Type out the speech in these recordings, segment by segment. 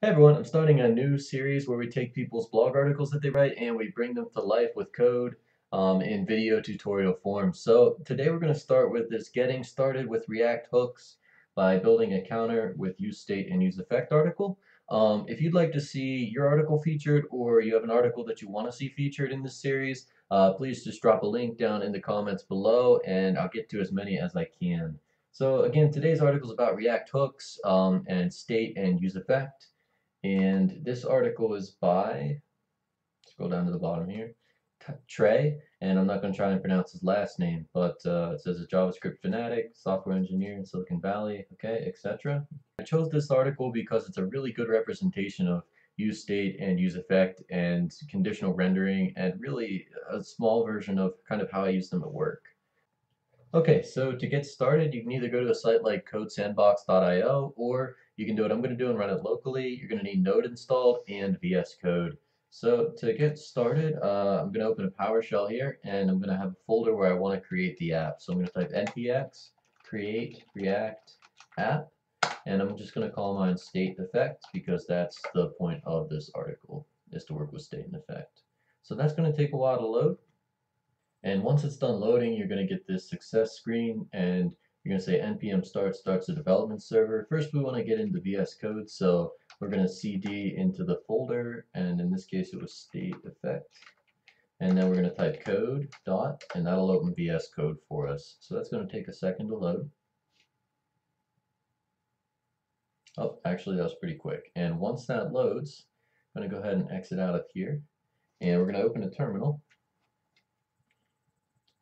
Hey everyone, I'm starting a new series where we take people's blog articles that they write and we bring them to life with code in video tutorial form. So today we're going to start with this getting started with React hooks by building a counter with useState and useEffect article. If you'd like to see your article featured or you have an article that you want to see featured in this series, please just drop a link down in the comments below and I'll get to as many as I can. So again, today's article is about React hooks and state and useEffect. And this article is by, scroll down to the bottom here, Trey, and I'm not going to try and pronounce his last name, but it says a JavaScript fanatic, software engineer in Silicon Valley, okay, etc. I chose this article because it's a really good representation of useState and useEffect and conditional rendering, and really a small version of kind of how I use them at work. Okay, so to get started, you can either go to a site like codesandbox.io, or you can do what I'm going to do and run it locally. You're going to need Node installed and VS Code. So to get started, I'm going to open a PowerShell here, and I'm going to have a folder where I want to create the app. So I'm going to type npx create react app, and I'm just going to call mine state and effect, because that's the point of this article, is to work with state and effect. So that's going to take a while to load. And once it's done loading, you're going to get this success screen, and you're going to say npm starts the development server. First, we want to get into VS Code, so we're going to cd into the folder, and in this case, it was state effect. And then we're going to type code dot, and that'll open VS Code for us. So that's going to take a second to load. Oh, actually, that was pretty quick. And once that loads, I'm going to go ahead and exit out of here, and we're going to open a terminal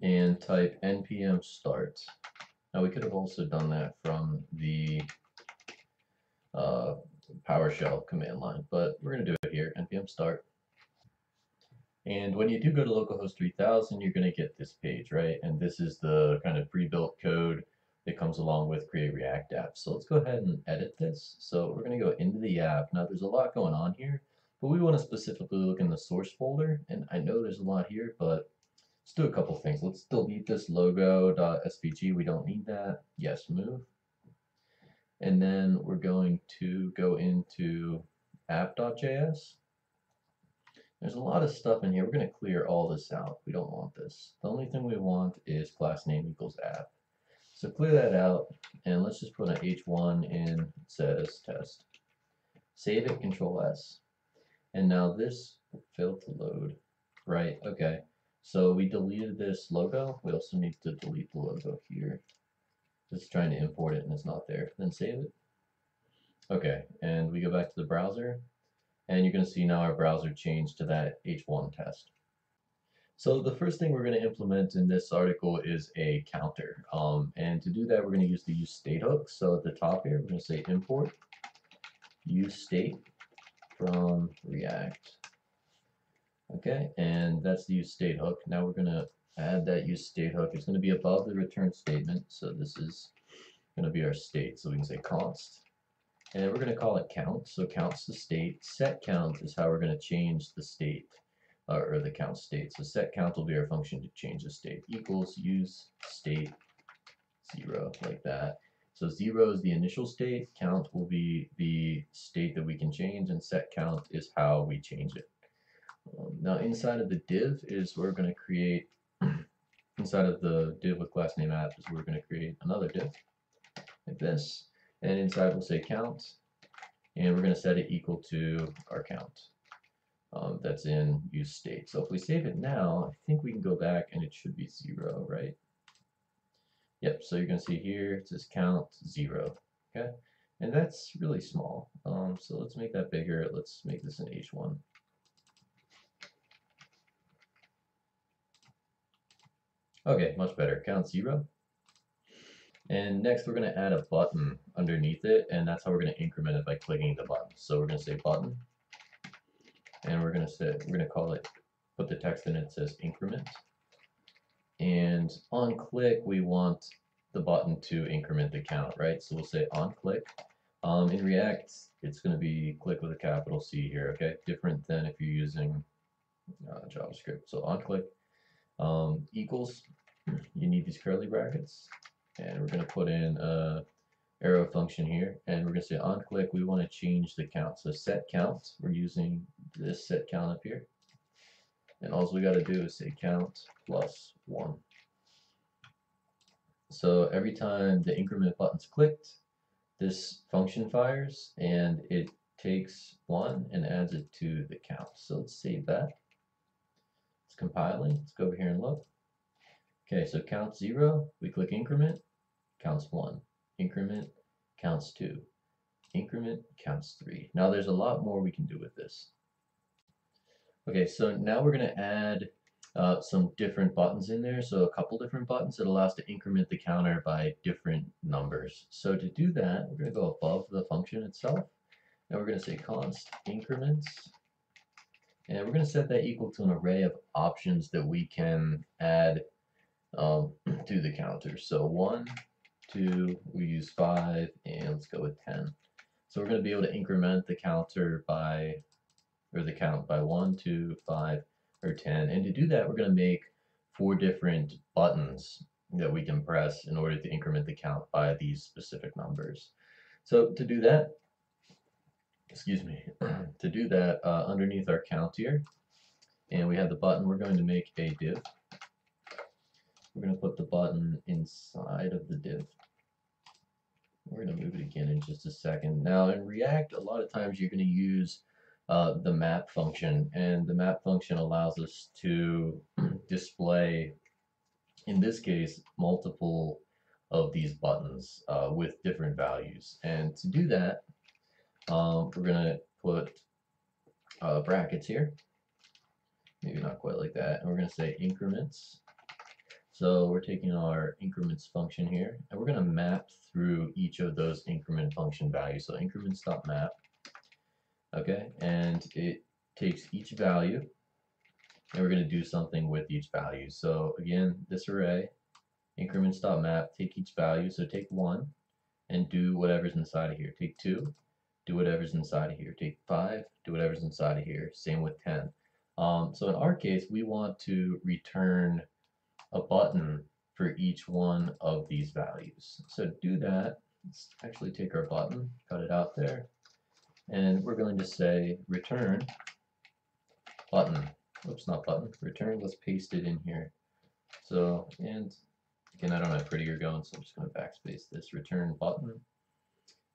and type npm start. Now we could have also done that from the PowerShell command line, but we're going to do it here, npm start. And when you do go to localhost 3000, you're going to get this page, right? And this is the kind of pre-built code that comes along with create React app. So let's go ahead and edit this. So we're going to go into the app. Now there's a lot going on here, but we want to specifically look in the source folder. And I know there's a lot here, but let's do a couple things. Let's delete this logo.svg. We don't need that. Yes, move. And then we're going to go into app.js. There's a lot of stuff in here. We're going to clear all this out. We don't want this. The only thing we want is class name equals app. So clear that out, and let's just put an h1 in. It says test. Save it, Control S. And now this failed to load. Right, okay. So we deleted this logo. We also need to delete the logo here. Just trying to import it and it's not there. Then save it. Okay, and we go back to the browser, and you're going to see now our browser changed to that H1 test. So the first thing we're going to implement in this article is a counter. And to do that, we're going to use the useState hook. So at the top here, we're going to say import useState from React. Okay, and that's the useState hook. Now we're going to add that useState hook. It's going to be above the return statement, so this is going to be our state. So we can say const, and we're going to call it count. So count's the state. Set count is how we're going to change the state, or the count state. So set count will be our function to change the state. Equals useState 0, like that. So 0 is the initial state. Count will be the state that we can change, and set count is how we change it. Now inside of the div is we're going to create, inside of the div with class name app is we're going to create another div like this, and inside we'll say count, and we're going to set it equal to our count that's in useState. So if we save it now, I think we can go back and it should be 0, right? Yep, so you're going to see here it says count 0, okay? And that's really small, so let's make that bigger. Let's make this an h1. Okay, much better. Count 0. And next we're going to add a button underneath it, and that's how we're going to increment it by clicking the button. So we're going to say button, and we're going to say, we're going to call it, put the text in it, says increment. And on click, we want the button to increment the count, right? So we'll say on click. In React, it's going to be click with a capital C here, okay? Different than if you're using JavaScript. So on click equals, you need these curly brackets, and we're going to put in arrow function here, and we're going to say on click we want to change the count. So set count, we're using this set count up here, and all we got to do is say count plus 1. So every time the increment button's clicked, this function fires and it takes 1 and adds it to the count. So let's save that. It's compiling. Let's go over here and look. Okay, so count 0, we click increment, counts 1. Increment counts 2. Increment counts 3. Now there's a lot more we can do with this. Okay, so now we're going to add some different buttons in there. So a couple different buttons that allow us to increment the counter by different numbers. So to do that, we're going to go above the function itself, and we're going to say const increments, and we're going to set that equal to an array of options that we can add to the counter. So 1, 2, we use 5, and let's go with 10. So we're going to be able to increment the counter by, or the count by 1, 2, 5, or 10, and to do that we're going to make 4 different buttons that we can press in order to increment the count by these specific numbers. So to do that, underneath our count here, and we have the button, we're going to make a div. We're going to put the button inside of the div. We're going to move it again in just a second. Now in React, a lot of times you're going to use the map function, and the map function allows us to display, in this case, multiple of these buttons with different values. And to do that, we're going to put brackets here, maybe not quite like that, and we're going to say increments. So we're taking our increments function here, and we're going to map through each of those increment function values. So increments.map. Okay, and it takes each value, and we're going to do something with each value. So again, this array, increments.map, take each value, so take 1 and do whatever's inside of here. Take 2, do whatever's inside of here. Take 5, do whatever's inside of here. Same with 10. So in our case, we want to return a button for each one of these values. So to do that, let's actually take our button, cut it out there, and we're going to say return button. Oops, not button, return. Let's paste it in here. So, and again, I don't have prettier going, so I'm just going to backspace this, return button.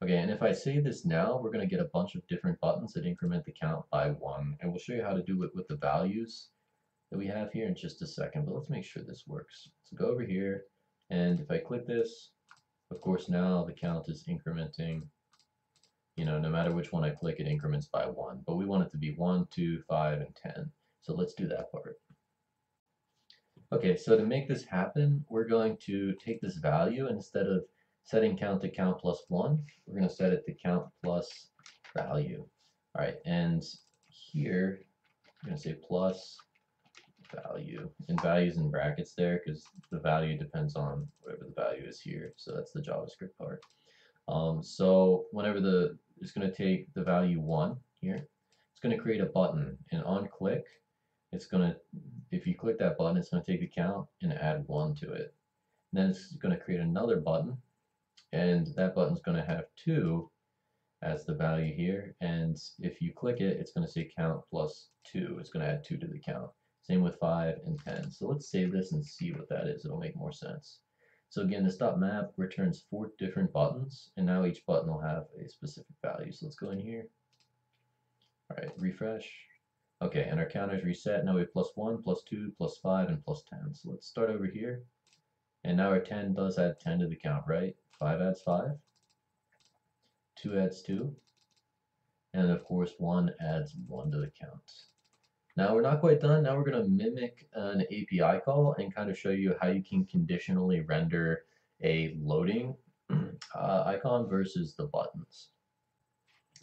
Okay, and if I say this now, we're going to get a bunch of different buttons that increment the count by 1, and we'll show you how to do it with the values that we have here in just a second, but let's make sure this works. So go over here, and if I click this, of course now the count is incrementing. You know, no matter which one I click, it increments by 1, but we want it to be 1, 2, 5, and 10. So let's do that part. Okay, so to make this happen, we're going to take this value, and instead of setting count to count plus 1, we're going to set it to count plus value. All right, and here I'm going to say plus value, and values in brackets there because the value depends on whatever the value is here. So that's the JavaScript part. So whenever it's going to take the value 1 here, it's going to create a button, and on click, it's going to, if you click that button, it's going to take the count and add 1 to it. And then it's going to create another button, and that button's going to have 2 as the value here, and if you click it, it's going to say count plus 2. It's going to add 2 to the count. Same with 5 and 10. So let's save this and see what that is. It'll make more sense. So again, the dot map returns 4 different buttons, and now each button will have a specific value. So let's go in here. All right, refresh. Okay, and our counter is reset. Now we have plus 1, plus 2, plus 5, and plus 10. So let's start over here. And now our 10 does add 10 to the count, right? 5 adds 5. 2 adds 2. And of course, 1 adds 1 to the count. Now we're not quite done. Now we're going to mimic an API call and kind of show you how you can conditionally render a loading icon versus the buttons.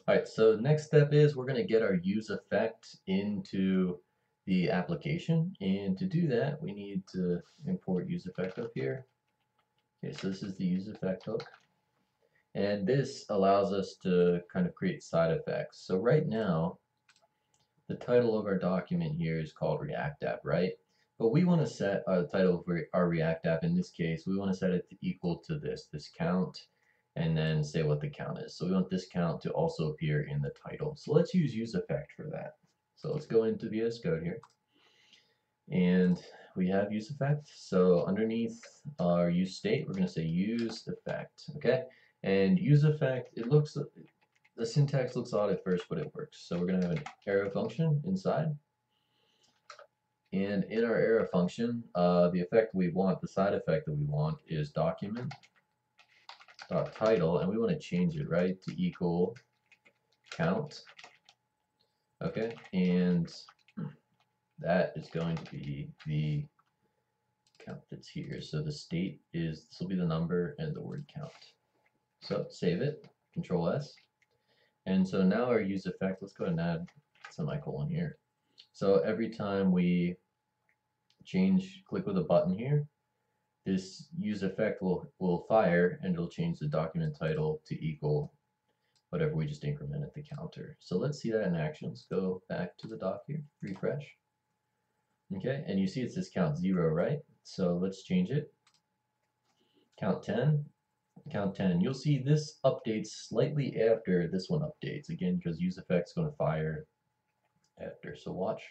All right, so next step is we're going to get our useEffect into the application, and to do that we need to import useEffect up here. Okay, so this is the useEffect hook, and this allows us to kind of create side effects. So right now the title of our document here is called React App, right? But we want to set the title of our React App, in this case, we want to set it to equal to this count, and then say what the count is. So we want this count to also appear in the title. So let's use useEffect for that. So let's go into VS Code here. And we have useEffect. So underneath our useState, we're going to say useEffect. Okay? And useEffect, it looks, the syntax looks odd at first, but it works. So we're going to have an arrow function inside. And in our arrow function, the effect we want, the side effect that we want is document.title, and we want to change it, right, to equal count. Okay, and that is going to be the count that's here. So the state is, this will be the number and the word count. So save it, Control S. And so now our useEffect, let's go ahead and add semicolon here. So every time we change, click with a button here, this useEffect will fire and it'll change the document title to equal whatever we just incremented the counter. So let's see that in action. Let's go back to the doc here, refresh. Okay, and you see it says count 0, right? So let's change it. Count 10. Count 10. You'll see this updates slightly after this one updates, again, because useEffect is going to fire after. So watch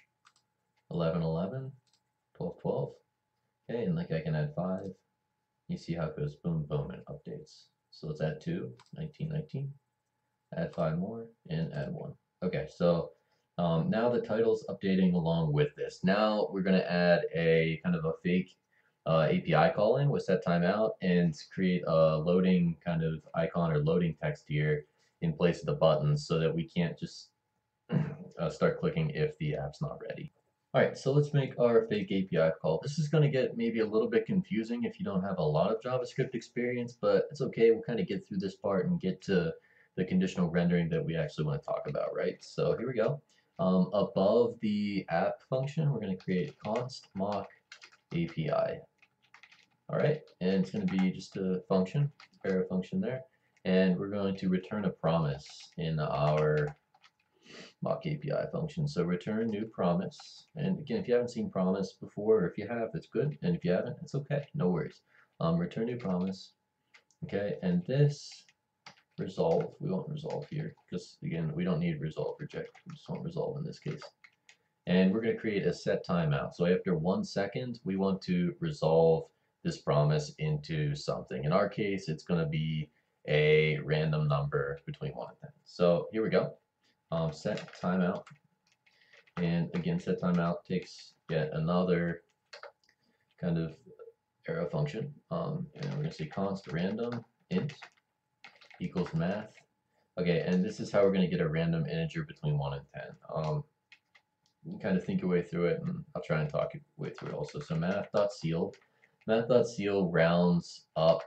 11, 11, 12, 12. Okay, and like I can add 5. You see how it goes boom, boom, and updates. So let's add 2, 19, 19. Add 5 more, and add 1. Okay, so now the title's updating along with this. Now we're going to add a kind of a fake API call in with set timeout and create a loading kind of icon or loading text here in place of the button so that we can't just start clicking if the app's not ready. Alright, so let's make our fake API call. This is going to get maybe a little bit confusing if you don't have a lot of JavaScript experience, but it's okay. We'll kind of get through this part and get to the conditional rendering that we actually want to talk about, right? So here we go. Above the app function, we're going to create const mock API. All right, and it's going to be just a function, arrow function there, and we're going to return a promise in our mock API function. So return new promise. And again, if you haven't seen promise before, or if you have, it's good, and if you haven't, it's okay, no worries. Return new promise. Okay, and this resolve, we want resolve here because again we don't need resolve reject, we just want resolve in this case. And we're going to create a set timeout, so after 1 second we want to resolve this promise into something. In our case it's going to be a random number between 1 and 10. So here we go, set timeout, and again set timeout takes yet another kind of arrow function, and we're going to say const random int equals math. Okay, and this is how we're going to get a random integer between 1 and 10. You can kind of think your way through it, and I'll try and talk your way through it also. So math.seal. Math.seal rounds up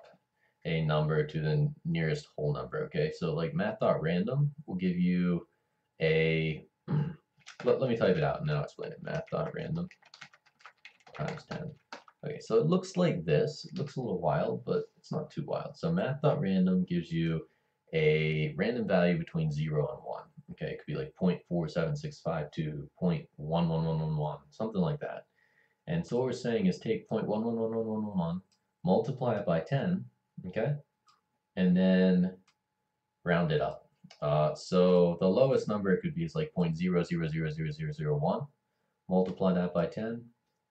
a number to the nearest whole number, okay? So like math.random will give you a... let me type it out and then I'll explain it. Math.random times 10. Okay, so it looks like this. It looks a little wild, but it's not too wild. So math.random gives you a random value between 0 and 1. Okay, it could be like 0.47652 to 0.11111, something like that. And so what we're saying is take 0.111111, multiply it by 10, okay, and then round it up. So the lowest number it could be is like 0.00000001, multiply that by 10,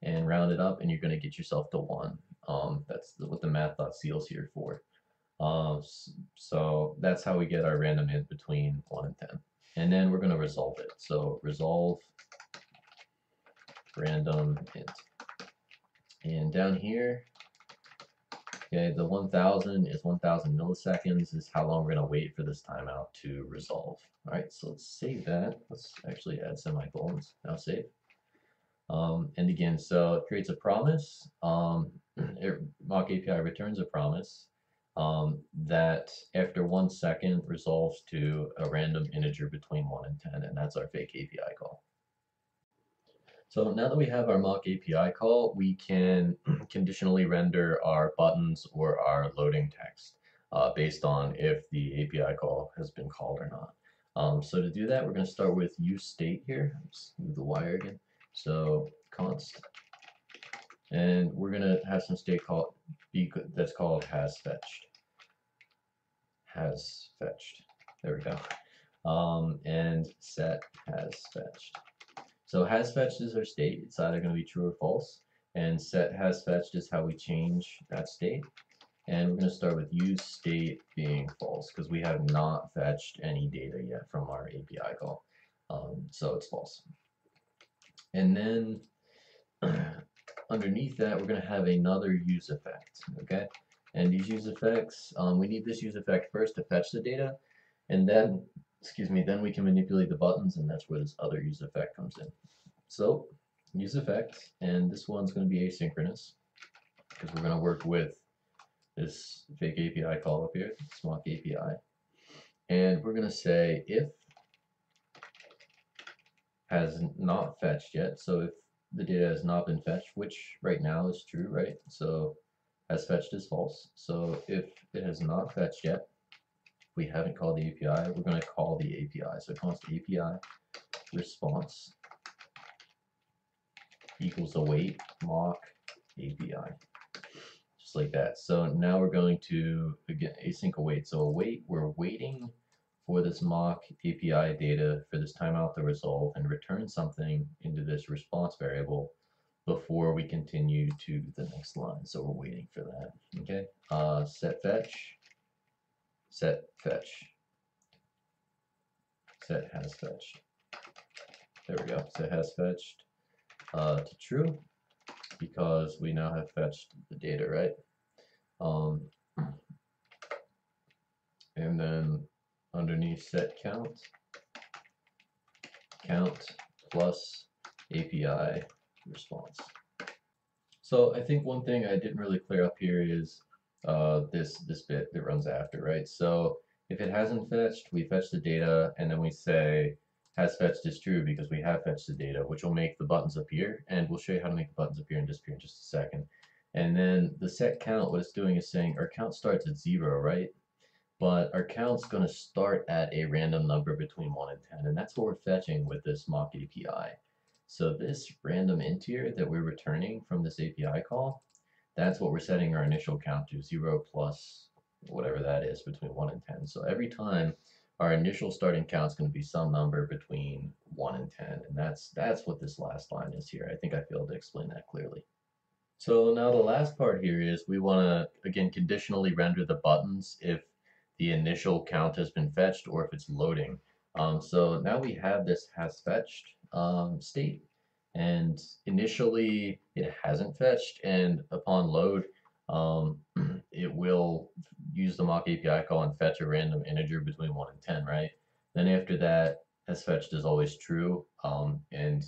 and round it up, and you're going to get yourself to 1. That's what the math.seal is here for. So that's how we get our random int between 1 and 10. And then we're going to resolve it. So resolve random int. And down here, okay, the 1000 is 1000 milliseconds is how long we're going to wait for this timeout to resolve. All right, so let's save that. Let's actually add semicolons. Now save. And again, so it creates a promise. Mock API returns a promise that after 1 second resolves to a random integer between 1 and 10, and that's our fake API call. So now that we have our mock API call, we can conditionally render our buttons or our loading text based on if the API call has been called or not. So to do that, we're going to start with useState here. Let's move the wire again. So const, and we're gonna have some state called that's called hasFetched. has fetched. There we go. And set has fetched. So has fetched is our state. It's either going to be true or false. And set has fetched is how we change that state. And we're going to start with use state being false because we have not fetched any data yet from our API call. So it's false. And then underneath that, we're going to have another use effect. Okay. And these use effects, we need this use effect first to fetch the data, and then, excuse me, then we can manipulate the buttons, and that's where this other use effect comes in. So use effect, and this one's going to be asynchronous because we're going to work with this fake API call up here, this mock API, and we're going to say if has not fetched yet. So if the data has not been fetched, which right now is true, right? So has fetched is false. So if it has not fetched yet, we haven't called the API, we're going to call the API. So const API response equals await mock API. Just like that. So now we're going to, again, async await. So await, we're waiting for this mock API data for this timeout to resolve and return something into this response variable before we continue to the next line. So we're waiting for that. Okay. Set fetch. Set fetch. Set has fetched. There we go. Set has fetched to true because we now have fetched the data, right? And then underneath set count, count plus API response. So I think one thing I didn't really clear up here is this bit that runs after, right? So if it hasn't fetched, we fetch the data, and then we say has fetched is true because we have fetched the data, which will make the buttons appear, and we'll show you how to make the buttons appear and disappear in just a second. And then the set count, what it's doing is saying our count starts at 0, right? But our count's going to start at a random number between 1 and 10, and that's what we're fetching with this mock API. So this random integer that we're returning from this API call, that's what we're setting our initial count to, 0 plus whatever that is between 1 and 10. So every time our initial starting count is going to be some number between 1 and 10, and that's what this last line is here. I think I failed to explain that clearly. So now the last part here is we want to, again, conditionally render the buttons if the initial count has been fetched or if it's loading. So now we have this has fetched state, and initially it hasn't fetched, and upon load it will use the mock API call and fetch a random integer between 1 and 10, right? Then after that, has fetched is always true, and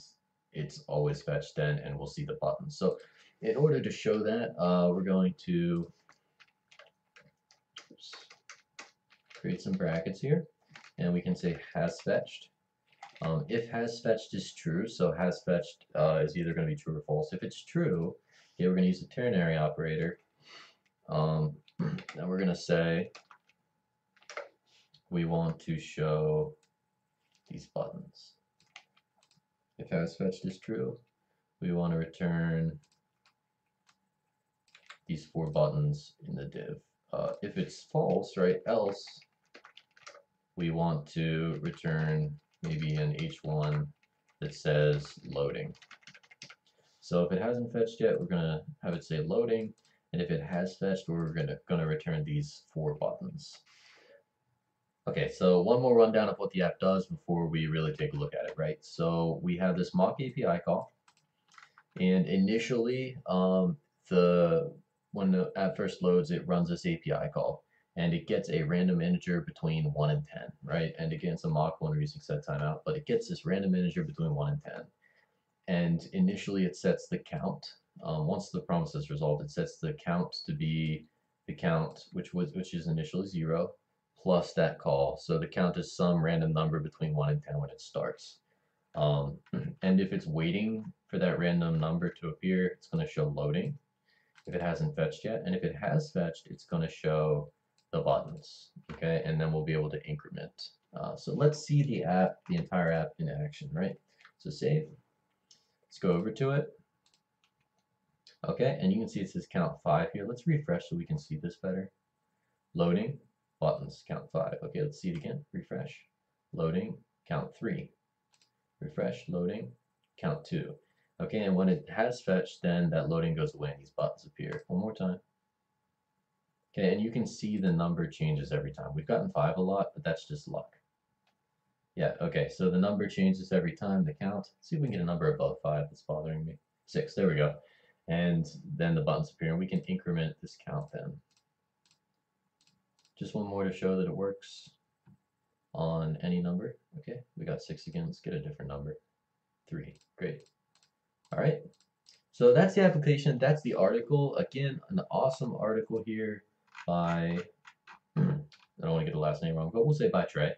it's always fetched then, and we'll see the button. So in order to show that, we're going to create some brackets here, and we can say has fetched. If has fetched is true, so has fetched is either going to be true or false. If it's true, okay, we're going to use the ternary operator. Now we're going to say we want to show these buttons. If has fetched is true, we want to return these 4 buttons in the div. If it's false, right, else we want to return maybe an h1 that says loading. So if it hasn't fetched yet, we're going to have it say loading, and if it has fetched, we're going to return these 4 buttons. Okay, so one more rundown of what the app does before we really take a look at it, right? So we have this mock API call, and initially when the app first loads, it runs this API call, and it gets a random integer between 1 and 10, right? And again, it's a mock one, we're using set timeout, but it gets this random integer between 1 and 10. And initially, it sets the count. Once the promise is resolved, it sets the count to be the count, which is initially 0, plus that call. So the count is some random number between 1 and 10 when it starts. And if it's waiting for that random number to appear, it's going to show loading if it hasn't fetched yet, and if it has fetched, it's going to show the buttons, okay? And then we'll be able to increment. So let's see the app, the entire app in action, right? So save, let's go over to it. Okay, and you can see it says count 5 here. Let's refresh so we can see this better. Loading, buttons, count 5. Okay, let's see it again. Refresh, loading, count 3. Refresh, loading, count 2. Okay, and when it has fetched, then that loading goes away and these buttons appear. One more time. Okay, and you can see the number changes every time. We've gotten 5 a lot, but that's just luck. Yeah, okay, so the number changes every time, the count. Let's see if we can get a number above 5 that's bothering me. 6, there we go. And then the buttons appear, and we can increment this count then. Just one more to show that it works on any number. Okay, we got 6 again. Let's get a different number. 3, great. All right, so that's the application. That's the article. Again, an awesome article here by, I don't want to get the last name wrong, but we'll say by Trey.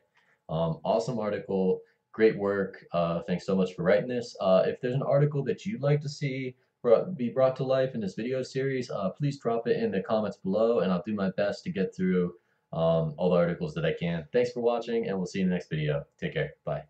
Awesome article, great work. Thanks so much for writing this. If there's an article that you'd like to see be brought to life in this video series, please drop it in the comments below, and I'll do my best to get through all the articles that I can. Thanks for watching, and we'll see you in the next video. Take care. Bye.